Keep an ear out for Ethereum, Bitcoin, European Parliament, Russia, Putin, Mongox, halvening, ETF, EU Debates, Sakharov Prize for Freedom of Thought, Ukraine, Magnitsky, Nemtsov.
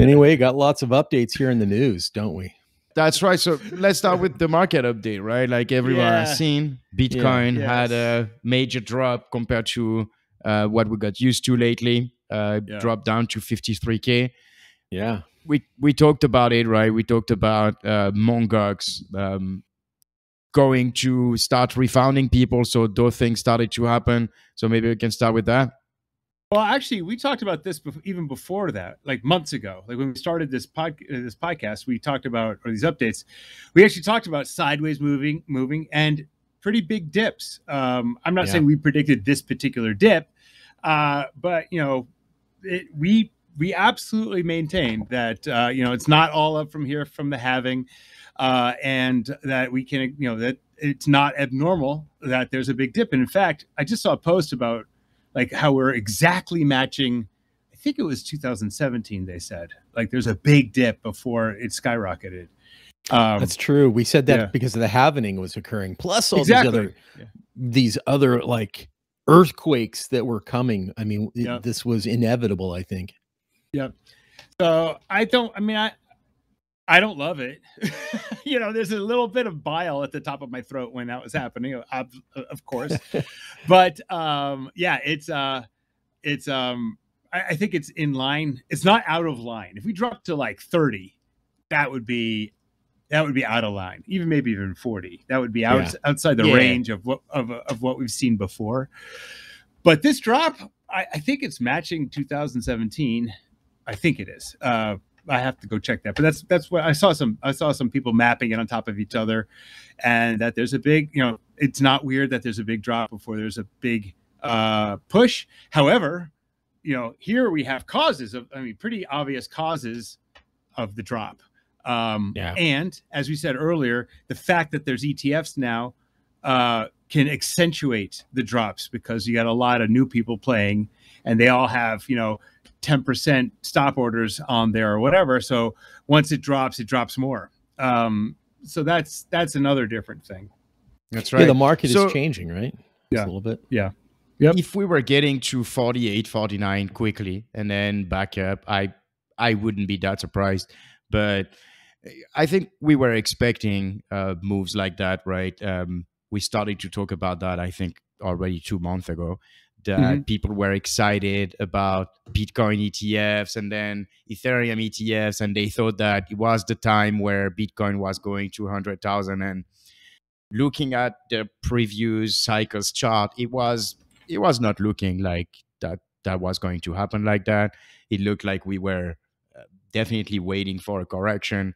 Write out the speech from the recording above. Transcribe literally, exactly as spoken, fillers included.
Anyway, got lots of updates here in the news, don't we? That's right. So let's start with the market update, right? Like everyone yeah. has seen, Bitcoin yeah, yes. had a major drop compared to uh, what we got used to lately. Uh, yeah. Dropped down to fifty-three K. Yeah. We we talked about it, right? We talked about uh, Mongox um, going to start refounding people. So those things started to happen. So maybe we can start with that. Well, actually, we talked about this be even before that, like months ago. Like when we started this pod this podcast, we talked about, or these updates, we actually talked about sideways moving, moving, and pretty big dips. Um, I'm not yeah. saying we predicted this particular dip, uh, but you know, it, we we absolutely maintained that uh, you know, it's not all up from here from the halving, uh, and that we can, you know, that it's not abnormal that there's a big dip. And in fact, I just saw a post about, like, how we're exactly matching, I think it was two thousand seventeen, they said. Like, there's a big dip before it skyrocketed. Um, That's true. We said that yeah. because of the halvening was occurring. Plus all exactly. these other, yeah. these other, like, earthquakes that were coming. I mean, it, yeah. this was inevitable, I think. Yeah. So, I don't, I mean, I, I don't love it. You know, there's a little bit of bile at the top of my throat when that was happening, of, of course. But um, yeah, it's, uh, it's um, I, I think it's in line. It's not out of line. If we dropped to like thirty, that would be, that would be out of line. Even maybe even forty, that would be out, yeah. outside the yeah. range of what, of, of what we've seen before. But this drop, I, I think it's matching two thousand seventeen. I think it is. Uh, I have to go check that, but that's that's what I saw. Some I saw some people mapping it on top of each other, and that there's a big, you know, it's not weird that there's a big drop before there's a big uh, push. However, you know, here we have causes of, I mean, pretty obvious causes of the drop. Um, yeah. And as we said earlier, the fact that there's E T Fs now uh, can accentuate the drops, because you got a lot of new people playing, and they all have, you know, ten percent stop orders on there or whatever. So once it drops, it drops more. Um, so that's, that's another different thing. That's right. Yeah, the market so, is changing, right? Yeah. Just a little bit. Yeah. Yep. If we were getting to forty-eight, forty-nine quickly and then back up, I, I wouldn't be that surprised, but I think we were expecting uh, moves like that, right? Um, we started to talk about that, I think, already two months ago. That mm-hmm. people were excited about Bitcoin E T Fs and then Ethereum E T Fs, and they thought that it was the time where Bitcoin was going to one hundred thousand. And looking at the previous cycles chart, it was it was not looking like that that was going to happen like that. It looked like we were definitely waiting for a correction.